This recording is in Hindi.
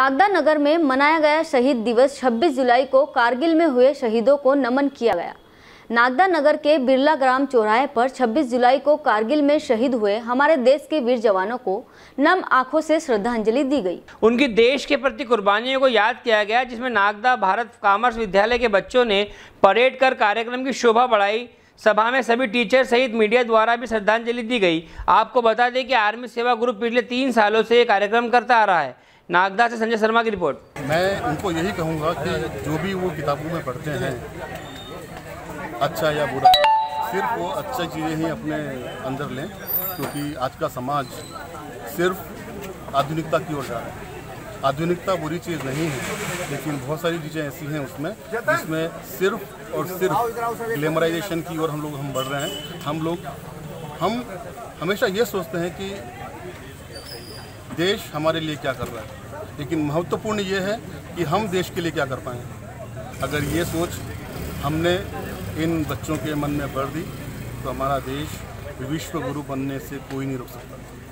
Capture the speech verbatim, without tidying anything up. नागदा नगर में मनाया गया शहीद दिवस छब्बीस जुलाई को कारगिल में हुए शहीदों को नमन किया गया। नागदा नगर के बिरला ग्राम चौराहे पर छब्बीस जुलाई को कारगिल में शहीद हुए हमारे देश के वीर जवानों को नम आंखों से श्रद्धांजलि दी गई। उनकी देश के प्रति कुर्बानियों को याद किया गया, जिसमें नागदा भारत कॉमर्स विद्यालय के बच्चों ने परेड कर कार्यक्रम की शोभा बढ़ाई। सभा में सभी टीचर सहित मीडिया द्वारा भी श्रद्धांजलि दी गई। आपको बता दें कि आर्मी सेवा ग्रुप पिछले तीन सालों से ये कार्यक्रम करता आ रहा है। नागदा से संजय शर्मा की रिपोर्ट। मैं उनको यही कहूँगा कि जो भी वो किताबों में पढ़ते हैं, अच्छा या बुरा, सिर्फ वो अच्छी चीज़ें ही अपने अंदर लें, क्योंकि आज का समाज सिर्फ आधुनिकता की ओर जा रहा है। आधुनिकता बुरी चीज़ नहीं है, लेकिन बहुत सारी चीज़ें ऐसी हैं उसमें जिसमें सिर्फ और सिर्फ ग्लैमराइजेशन की ओर हम लोग हम बढ़ रहे हैं। हम लोग हम हमेशा ये सोचते हैं कि देश हमारे लिए क्या कर रहा है, लेकिन महत्वपूर्ण ये है कि हम देश के लिए क्या कर पाएँ। अगर ये सोच हमने इन बच्चों के मन में भर दी तो हमारा देश विश्व गुरु बनने से कोई नहीं रुक सकता।